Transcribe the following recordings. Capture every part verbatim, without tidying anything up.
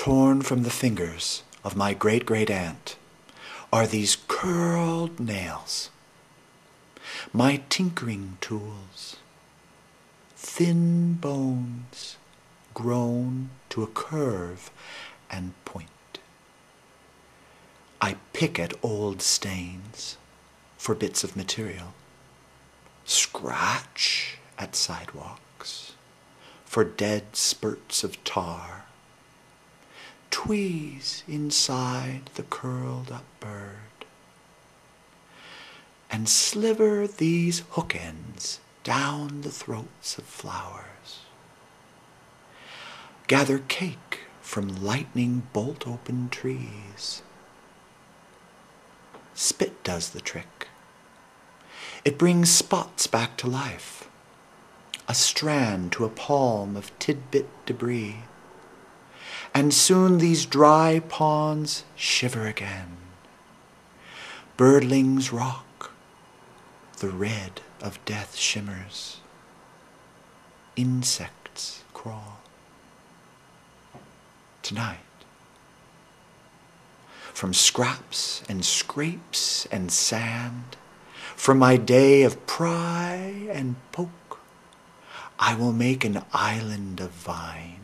torn from the fingers of my great-great-aunt, are these curled nails, my tinkering tools, thin bones grown to a curve and point. I pick at old stains for bits of material, scratch at sidewalks for dead spurts of tar, tweeze inside the curled-up bird, and sliver these hook ends down the throats of flowers. Gather cake from lightning bolt-open trees. Spit does the trick. It brings spots back to life, a strand to a palm of tidbit debris, and soon these dry ponds shiver again. Birdlings rock, the red of death shimmers, insects crawl. Tonight, from scraps and scrapes and sand, from my day of pry and poke, I will make an island of vines,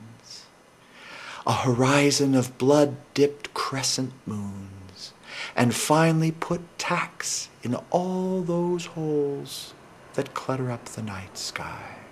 a horizon of blood-dipped crescent moons, and finally put tacks in all those holes that clutter up the night sky.